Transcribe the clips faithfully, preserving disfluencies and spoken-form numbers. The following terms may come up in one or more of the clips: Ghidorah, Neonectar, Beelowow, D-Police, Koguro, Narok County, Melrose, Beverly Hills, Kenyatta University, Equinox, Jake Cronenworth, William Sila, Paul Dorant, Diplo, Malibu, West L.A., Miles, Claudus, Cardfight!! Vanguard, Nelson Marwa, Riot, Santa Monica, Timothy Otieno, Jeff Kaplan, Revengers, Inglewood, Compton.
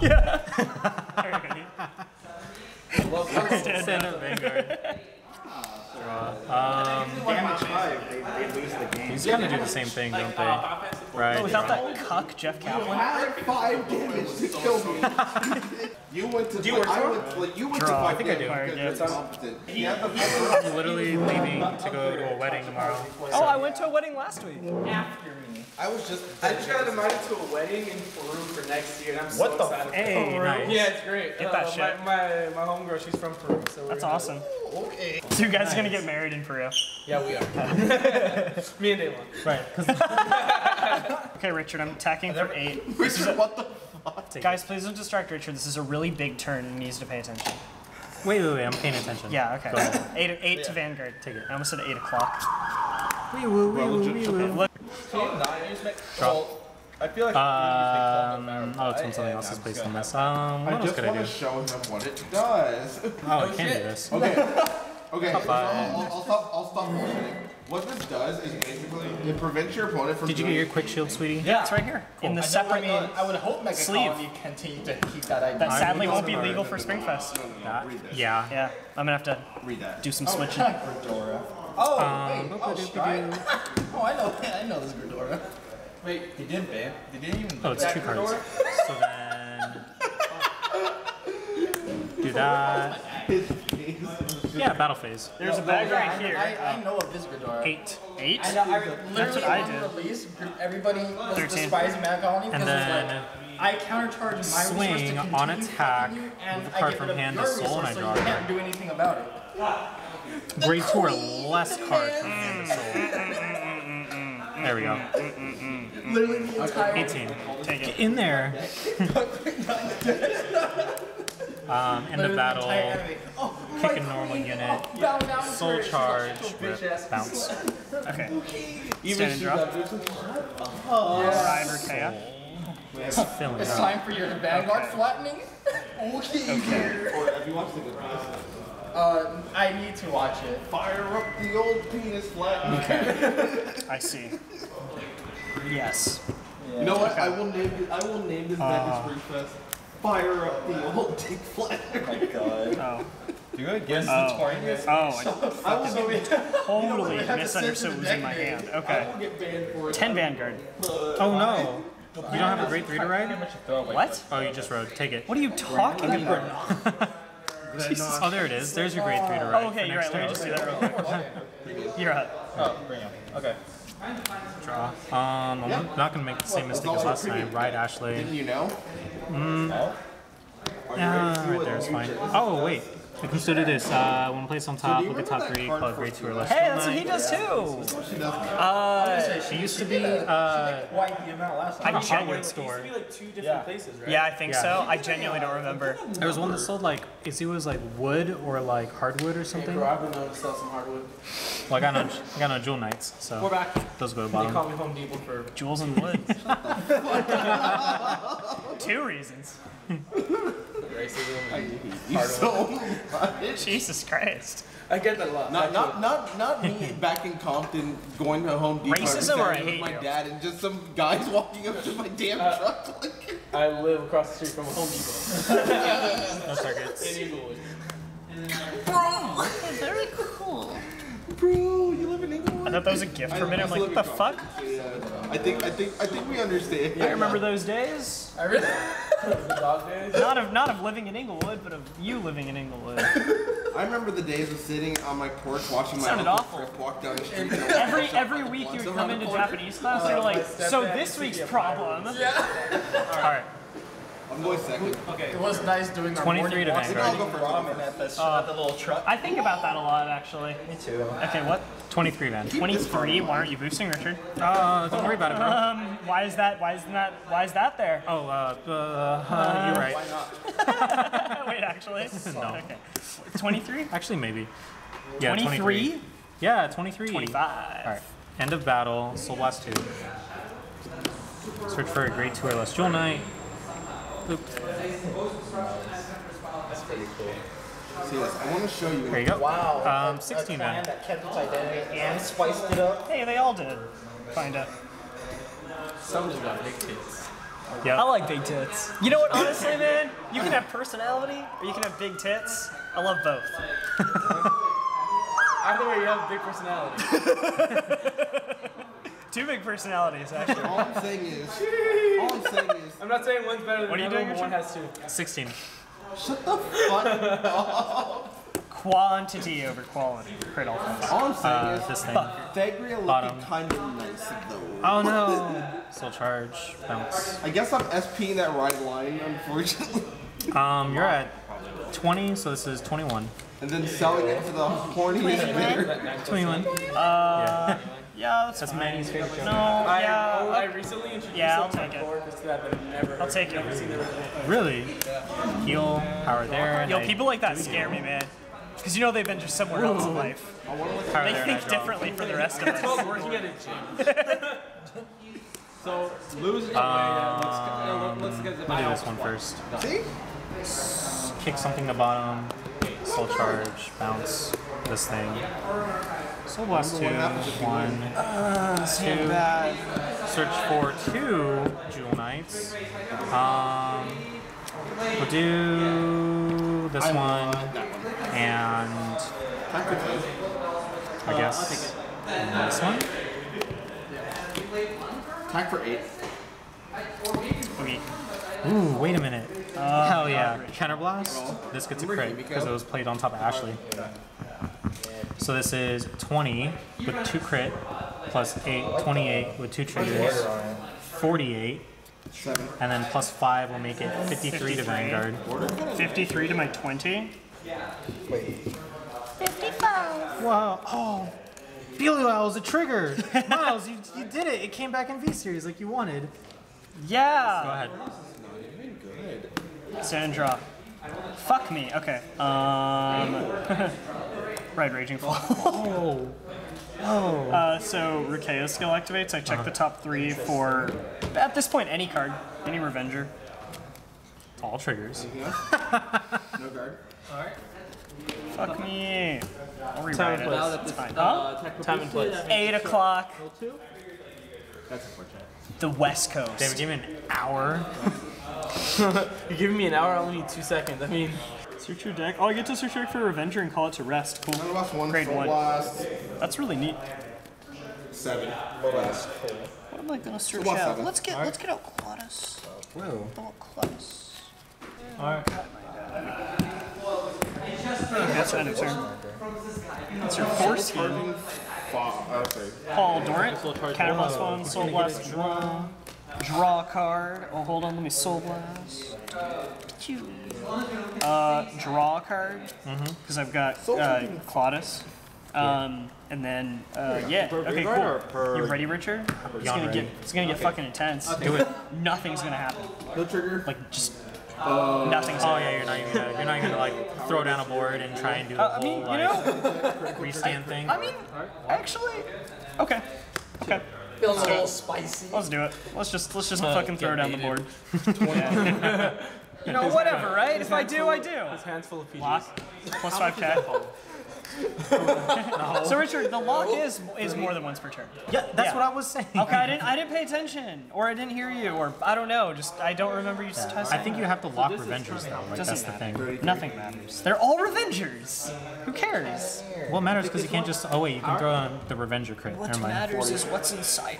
Yeah. Standard Vanguard. Draw. Um, damage five. They, they lose the game. These kind of do the same thing, don't they? Right. Oh, without that cuck, Jeff Kaplan. You had five damage to kill me. You went to. Do you went to. Draw. I think I do. Yeah. I'm literally leaving to go to a wedding tomorrow. Oh, I went to a wedding last week. After me. I was just. I just got invited to a wedding in Peru for next year, and I'm so excited. Hey, nice. Yeah, it's great. Get that shit. My my homegirl, she's from Peru, so that's awesome. Okay. So you guys are gonna get married in Peru? Yeah, we are. Me and Daylon. Right. Okay, Richard, I'm attacking for eight. Richard, what the? Guys, please don't distract Richard. This is a really big turn and he needs to pay attention. Wait, wait, wait. I'm paying attention. Yeah, okay. eight eight yeah. to Vanguard. Take it. I almost said eight o'clock. Wee woo, wee woo, wee woo. I feel like um, um, oh, it's when something else is placed on this. Um, what I just want to show him what it does. Oh, I can't do this. Okay. Okay. I'll, I'll, I'll stop. I'll stop bullshitting. What this does is basically it prevents your opponent from. Did you get your quick shield, sweetie? Yeah, it's right here. Cool. In the separate sleeve. I would hope Megacolony continue to keep that idea. That sadly won't be legal for Springfest. No, no, no, yeah. Yeah. I'm gonna have to read that. Do some oh, switching. Ghidorah. Oh, um, wait. Oh, oh, I, oh, I know. I know this Ghidorah. Wait, he didn't ban. They didn't even. Oh, it's that two cards. So then. Do that. Yeah, battle phase. There's no, a bag no, right I, here. I, I know of this Ghidorah. Eight. Eight? I know, I literally that's what I did. Release, everybody was thirteen. Despising Magikarpy because it's like, I countercharge my swing on attack and with a card from hand to soul, and I draw so you can't do anything about it. Grade two or less card from hand to soul. There we go. Literally the entire eighteen. Take it. Get in there. Um, end of battle, oh, kick a normal queen. Unit, oh, soul charge, rip, bounce. Okay. Stand and drop. Oh, yeah. Or it's filling it's time for your Vanguard okay. Flattening. Okay. Okay. Or have you watched the good Uh, I need to watch it. Fire up the old penis flattening. Okay. I see. Yes. Yeah. You know what? Okay. I will name this. I will name this uh, Springfest. Fire up the old dick flat. Oh my god. Oh. Do you guess the target? Oh, I was totally misunderstood what was in my hand. Okay. ten Vanguard. Oh no. You don't have a grade three to ride? What? Oh, you just rode. Take it. What are you talking about? Jesus. Oh, there it is. There's your grade three to ride. Oh, okay, you're right. Let me just do that real quick. You're up. Oh, bring him. Okay. Draw. Um, I'm yeah. not gonna make the same mistake as last time. Right, Ashlei. Didn't you know? Mm. No. Uh, right there is fine. Oh wait, I consider this. Uh, when placed on top, so look at top three, call it grade two or less. Hey, that's what he does too. Uh, she used to be. Uh, I genuinely store. Yeah. Yeah, I think yeah. so. I genuinely don't remember. There was one that sold like, it was like wood or like hardwood or something. Hey, bro, I've been known to sell some hardwood. Well, I got no, I got no Jewel Knights, so we're back. Those go to bottom. They call me Home Depot for jewels and wood. Two reasons. Racism. So much. Jesus Christ. I get that a lot. Not, not, not, not me back in Compton going to Home Depot. Racism or I hate you. My dad and just some guys walking up to my damn uh, truck. I live across the street from Home Depot. No circuits. In Inglewood. Bro, very cool. Bro, you live in England? I thought that was a gift for a minute. I'm like, what the fuck? Yeah. I think, I think, I think we understand. Yeah, I remember those days. I really. Not of, not of living in Inglewood, but of you living in Inglewood. I remember the days of sitting on my porch watching my uncle Trip walk down the street. every every week you would come into Japanese class and you're like, so this week's problem. Yeah. All right. I'm going second. Okay. It was nice doing our twenty-three to Vanguard. At the, uh, the little truck. I think about that a lot, actually. Me too. Okay, what? twenty-three, man. twenty-three. Why aren't you boosting, Richard? Uh, don't worry about it, bro. Um, why is that? Why is that? Why is that there? Oh, uh, uh, uh you're right. Why not? Wait, actually. No. Okay. twenty-three? Actually, maybe. Yeah. twenty-three. Yeah, twenty-three. twenty-five. All right. End of battle. Soul Blast two. Search for a grade two or less Jewel Knight. Oops. That's pretty cool. See this? I want to show you. There you go. Wow. Um, sixteen man. That kept its identity and spiced it up. Hey, they all did. Find out. Some just got big tits. Yep. I like big tits. You know what, honestly, man? You can have personality, or you can have big tits. I love both. Either way, you have a big personality. Two big personalities, actually. All I'm saying is, all I'm saying is, I'm not saying one's better than what the other, doing, one has two. sixteen. Shut the fuck up. Quantity over quality. All I'm saying uh, is, this thing. Thagria looking kind of nice, though. Oh no! Still charge, bounce. I guess I'm SPing that right line, unfortunately. Um, you're at twenty, so this is twenty-one. And then selling it to the horniest bidder. twenty-one. Uh, yeah, that's, that's Manny's favorite joke. No, I, yeah. Oh, I recently introduced yeah, I'll take it. I'll take it. Really? Heal, power there. Yo, people like that scare me, man. Because you know they've been just somewhere else in life. They think differently for the rest of us. It's called working at a gym. So, losing your way, let's get the... I'll do this one first. See? Kick something to the bottom. Soul charge, bounce, this thing. Soul blast two, one, two. Search for two Jewel Knights. Um, we'll do this one, and I guess this one. Attack for eight. Okay. Ooh, wait a minute. Uh, Hell yeah. Counterblast. This gets a crit because it was played on top of Ashlei. So this is twenty with two crit, plus eight, twenty-eight with two triggers, forty-eight, and then plus five will make it fifty-three to Vanguard. fifty-three to my twenty? fifty-five! Wow. Oh! Beelowow was a trigger! Miles, you, you did it! It came back in V-Series like you wanted. Yeah! Go ahead. Stand and draw. Fuck me. Okay. Um. Right, Raging Fall. Oh. Oh. Uh, so Rukeo's skill activates. I check uh -huh. the top three for, at this point, any card, any Revenger. All triggers. No guard. All right. Fuck me. I'll rewrite it. That's fine. Huh? Time and place. Eight o'clock. That's unfortunate. The West Coast. Damn, give me an hour. You're giving me an hour, I only need two seconds. I mean, search your deck. Oh, I get to search your deck for a Revenger and call it to rest. Cool. One grade one. Last. That's really neat. Seven. What last? What am I gonna search out? Seven. Let's get right. let's get out Claudus. Whoa. Don't Claudus. Alright. That's your end of turn. That's your force game. Paul Dorant. Counterblast one. Soul blast. Draw. Draw a card. Oh, hold on. Let me soul blast. Pew. Uh, draw a card. Mm-hmm. Because I've got uh, Claudus. Um, and then uh, yeah. Okay, cool. You ready, Richard? It's gonna get. It's gonna get fucking intense. Do it. Nothing's gonna happen. No trigger. Like just. Uh, Nothing's oh yeah, you're not even gonna, you're not even gonna like throw down a board and try and do the uh, whole I mean, like restand thing. I mean, actually, okay, okay. Feels a little spicy. Let's do it. Let's just let's just uh, fucking throw down the board. You know, whatever, right? If I do, I do. His hand's full of P Gs. Lock plus five K. No. So Richard, the lock is is more than once per turn. Yeah, that's yeah. what I was saying. Okay, I didn't I didn't pay attention, or I didn't hear you, or I don't know. Just I don't remember you. Yeah. I think you have to lock so Revengers though. Like, that's the matter. thing. Nothing matters. They're all Revengers. Who cares? Well, it matters because you can't just. Oh wait, you can throw on the Revenger crit. What Never mind. matters is what's inside.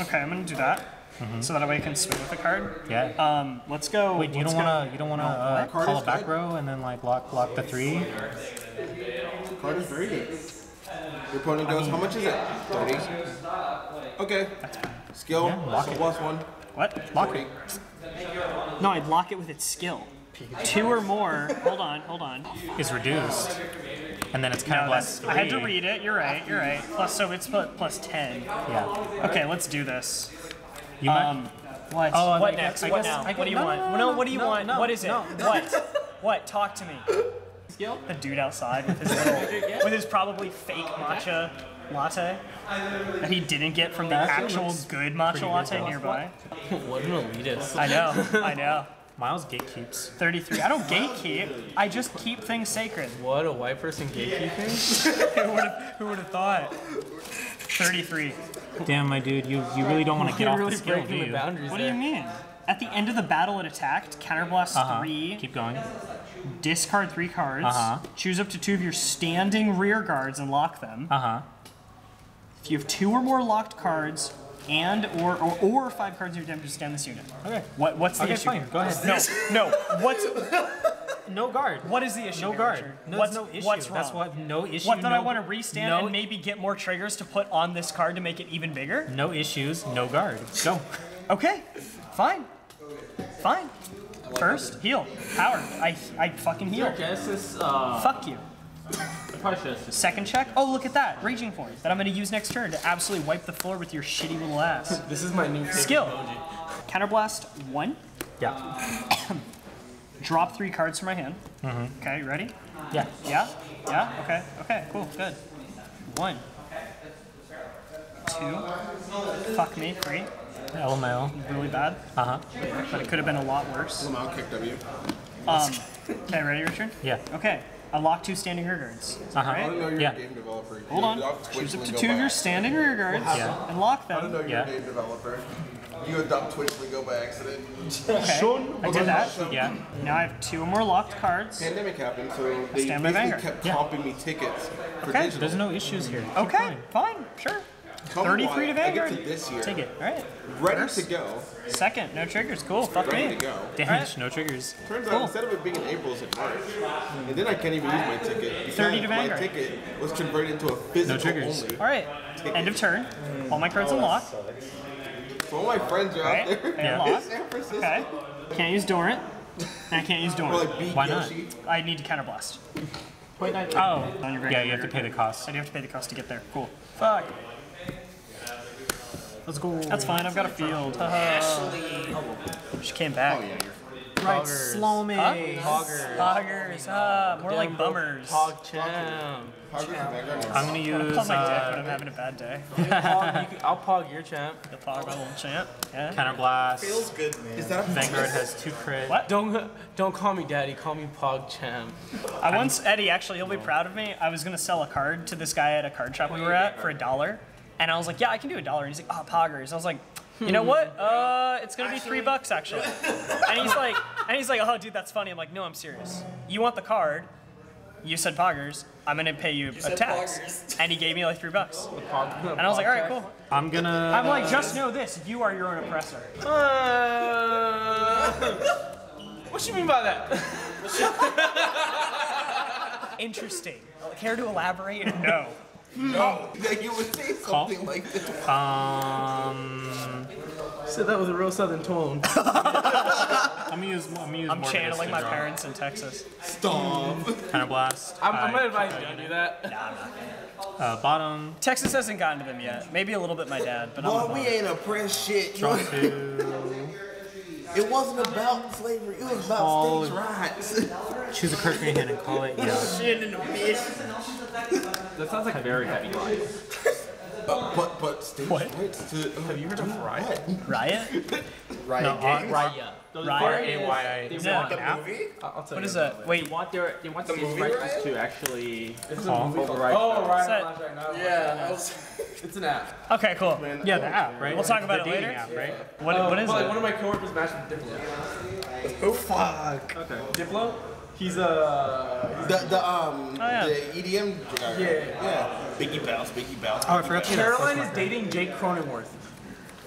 Okay, I'm gonna do that. Mm-hmm. So that way I can swing with the card. Yeah. Um, let's go. Wait, you don't want to. You don't want to uh, call a back good. row and then like lock block the three. The card is very good. Your opponent goes. I mean, how much is it? Thirty. Okay. Skill. Yeah, lock it. Plus one. What? Lock it. No, I'd lock it with its skill. Pikachu. Two or more. hold on. Hold on. Is reduced. And then it's kind no, of less. I had to read it. You're right. You're right. Plus, so it's plus ten. Yeah. Okay, let's do this. You um, what? Oh, what next? I what guess, now? I what do you no, want? No, no, no, what do you no, want? No, what is it? No. What? What? Talk to me. Skill? The dude outside with his little, with his probably fake matcha latte that he didn't get from the actual good matcha latte nearby. What an elitist. I know. I know. Miles gatekeeps. thirty-three. I don't gatekeep. I just keep things sacred. What, a white person gatekeeping? Yeah. Who would have thought? thirty-three. Damn, my dude, you, you really don't want to get off really the skill, do you? The what there. do you mean? At the end of the battle, it attacked. Counterblast uh-huh. three. Keep going. Discard three cards. Uh-huh. Choose up to two of your standing rear guards and lock them. Uh-huh. If you have two or more locked cards, and or, or or five cards in your damage, scan this unit. Okay. What what's the okay, issue? Fine. Go ahead. No, no. What's no guard? What is the issue? No here, guard. No, what's no issue? What's wrong? That's what no issue. What did no, I want to restand no, and maybe get more triggers to put on this card to make it even bigger? No issues. No guard. Go. Okay. Fine. Fine. First heal. Power. I I fucking heal. Your guess is, uh... Fuck you. Second check? Oh, look at that. Raging Fall that I'm going to use next turn to absolutely wipe the floor with your shitty little ass. This is my new skill. Counterblast one. Yeah. Drop three cards from my hand. Mm-hmm. Okay, you ready? Yeah. Yeah? Yeah? Okay. Okay, cool. Good. One. Two. Fuck me. Three. L M A O. Really bad. Uh-huh. But it could have been a lot worse. L M A O kick W. Um, okay, ready, Richard? Yeah. Okay. I lock two standing rear guards. Uh-huh. Right? I don't know you're yeah. a game developer. You Hold on. Choose up to two of your standing rear guards yeah. and lock them. I don't know you're yeah. a game developer. You adopt Twitch Lingo by accident. Okay. I did that. Yeah. Now I have two or more locked cards. Pandemic happened, so they basically kept yeah. comping me tickets for okay. digital. There's no issues here. Keep okay. Going. Fine. Sure. Come thirty-three on. To Vanguard. I get to this year. Take it. All right. Ready First. to go. Second, no triggers. Cool. Fuck Ready me. Ready to go. Damn, right. no triggers. Turns cool. out instead of it being in April, it's in March. Mm. And then I can't even use my ticket. thirty to Vanguard. My ticket was converted into a physical no triggers. Only. All right. Ticket. End of turn. Mm. All my cards oh, unlocked. So all my friends are all right. out there. Yeah. It's San Francisco. Okay. Can't use Dorant. And I can't use Dorant. Like Why not? I need to counterblast. Oh. Yeah, you have to pay the cost. I do have to pay the cost to get there. Cool. Fuck. Let's go. That's fine, I've got a field. Ashlei. She came back. Oh, yeah, you're right, Slomies. Hoggers. Hoggers. Uh, more like bummers. Hog champ. I'm going to use... I'm going to pop my dick when I'm having a bad day. I'll pog your champ. You'll pog my little champ. Yeah. Counterblast. Feels good, man. Is that a Vanguard has two crit. What? Don't, don't call me daddy, call me pog champ. I once... Eddie, actually, he'll be proud of me. I was going to sell a card to this guy at a card shop we were at for a dollar. And I was like, yeah, I can do a dollar. And he's like, oh, poggers. I was like, you know what? Uh, it's gonna be three bucks actually. And he's like, and he's like, oh, dude, that's funny. I'm like, no, I'm serious. You want the card? You said poggers. I'm gonna pay you, you a tax. Poggers. And he gave me like three bucks. And I was like, all right, cool. I'm gonna. I'm like, just know this: you are your own oppressor. Uh, what you mean by that? Interesting. Care to elaborate? No. No, that you would say something Call. like this. Um, so that was a real southern tone. I'm gonna use, I'm gonna use I'm more channeling my parents in Texas. Stop. Counterblast. I'm, I'm gonna advise you don't do that. Nah, I'm not gonna. Uh, bottom. Texas hasn't gotten to them yet. Maybe a little bit my dad, but well, I'm Well, we ain't oppressed shit. Draw two. It wasn't about slavery, it was about call states' rights. Choose a card from your hand and call it, yeah. Shit in the bitch. That sounds like a very heavy line. uh, but, but, states' rights to... Uh, Have you heard of Riot? Riot? Riot games? Riot. R A Y I. Is that a movie? What is that? Wait. They want their states' rights to actually... It's a movie. Oh, Riot. Yeah. It's an app. Okay, cool. Yeah, the app, right? We'll talk about it later. App, right? What, what is it? One of my coworkers matched with Diplo. Oh, fuck. Okay. Diplo? He's a... The, the, um, the E D M guy. Yeah. Yeah. Biggie Bounce, Biggie Bounce. Oh, I forgot. Caroline is dating Jake Cronenworth.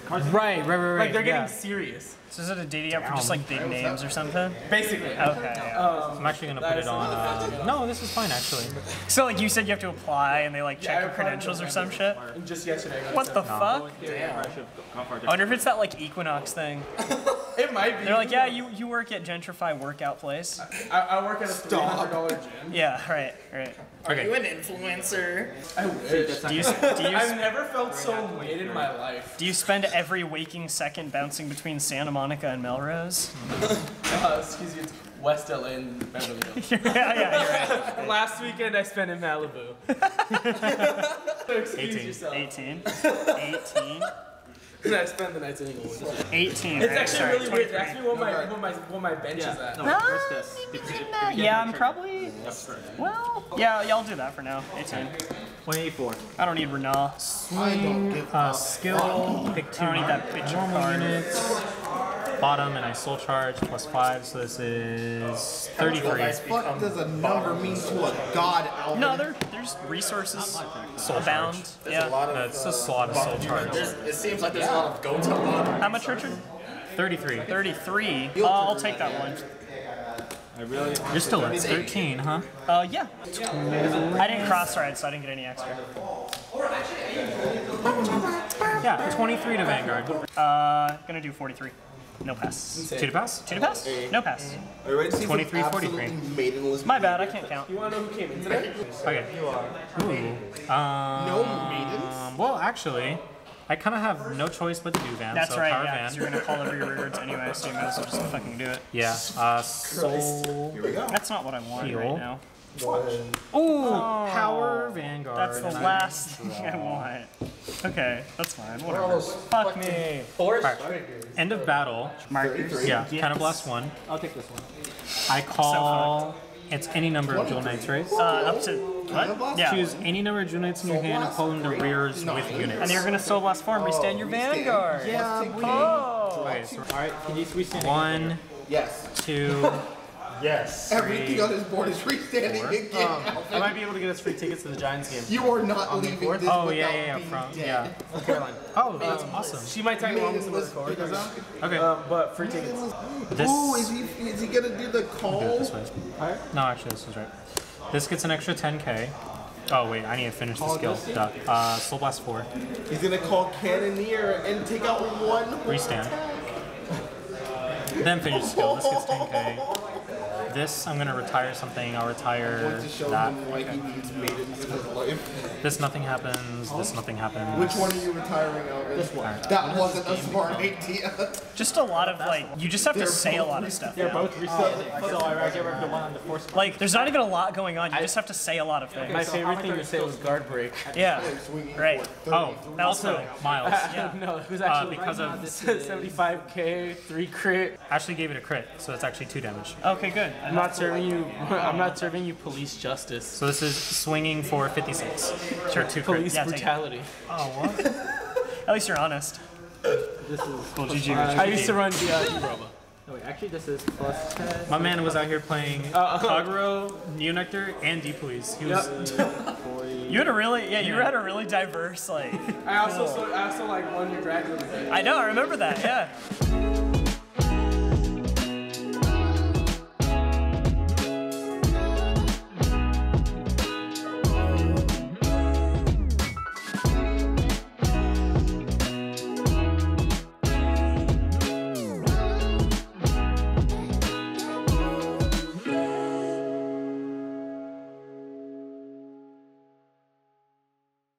Right, right, right, right. Like, they're getting serious. So is it a dating app for just like big names or something? Basically. Okay. Yeah. Um, I'm actually gonna put it on. Uh, no, this is fine actually. So like you said, you have to apply and they like check yeah, your credentials or some shit. Just yesterday. What the no. fuck? Damn. I wonder if it's that like Equinox thing. It might be. They're like, yeah, you you work at Gentrify Workout Place. I, I work at a three hundred dollar gym. Yeah. Right. Right. Are okay. you an influencer? I wish. Do you, do you I've never felt so weight in my life. Do you spend every waking second bouncing between Santa Monica and Melrose? uh, excuse me, it's West L A and Beverly Hills. yeah, yeah, you're right. Last weekend I spent in Malibu. So excuse eighteen. yourself. eighteen. eighteen. And I spent the nights in Inglewood. eighteen. It's actually sorry, really weird. That's actually what my, what my, what my bench yeah. is at. No, no, yeah, yeah, I'm probably... Well, yeah, y'all do that for now. eighteen. twenty-four. I don't need Renal. Swing, uh, skill, pick two. I don't need that picture card. Units. Bottom, and I soul charge, plus five, so this is thirty-three. What does a number mean to a god out? No, there, there's resources abound. Yeah, a lot of, no, it's just a lot of soul charge. It seems like there's yeah. a lot of go to bottom. How much, Richard? thirty-three. thirty-three? Uh, I'll take that one. I really You're still at thirteen, huh? Uh, yeah. I didn't cross ride, so I didn't get any extra. Yeah, twenty-three to Vanguard. Uh, gonna do forty-three. No pass. Two to pass? Two to pass? No pass. twenty-three forty-three. My bad, I can't count. You want to know who came in today? Okay. Ooh. Um, no maidens? Well, actually, I kind of have no choice but to do Van. That's so right, yeah, because you're going to call over your rewards anyway, so you might as well just fucking do it. Yeah. Uh, so... Here we go. That's not what I want right now. Oh, oh, Power Vanguard. That's the last thing I want. Okay, that's fine. Whatever. Fuck me. Force. Right. End of battle. Markers. Yeah, kind of blast one. I'll take this one. I call. So it's any number of Jewel Knights, right? Uh, up to what? Yeah. Choose any number of Jewel Knights in your hand and pull them to rears with units. And you're gonna soul blast form. Restand your Vanguard. Yeah. Oh. Okay, so, all right. Can you restand? One. Yes. Two. Yes. Everything on this board is freestanding again. Um, I might be able to get us free tickets to the Giants game. You are not on leaving this oh, without yeah, yeah, yeah, being from, dead. Yeah. Caroline. Oh, that's um, awesome. She might tag along with some record. Okay. Um, but free tickets. This... Oh, is he, is he going to do the call? Do it this way. All right. No, actually, this is right. This gets an extra ten K. Oh, wait, I need to finish the skill. Duh. Uh, Soul Blast four. He's going to call Cannoneer and take out one restand. Then finish the skill. This gets ten K. This, I'm going to retire something, I'll retire that. Okay. This nothing happens, this nothing happens. Which one are you retiring out of? This one. That, that wasn't a smart idea. Just a lot of like, you just have they're to say a lot of stuff. They're now. Both resetting, uh, so I get rid of the one on the force. Like, there's not even a lot going on, you just have to say a lot of things. My favorite thing to say was guard break. Yeah, right. Oh, also, Miles. Yeah. No, it was actually uh, because right of seventy-five K, three crit. Ashlei gave it a crit, so that's actually two damage. Okay, good. I'm not serving you. I'm not serving you police justice. So this is swinging for fifty-six. Sure, two police yeah, brutality. Oh what? At least you're honest. This is. Well, G G. I used to run the. Uh, no wait, actually this is plus ten. My man was out here playing uh, Koguro, Neonectar, and D-Police. He was. Yep. You had a really yeah. You had a really diverse like. I also so, I also like won your dragon. I know. I remember that. Yeah.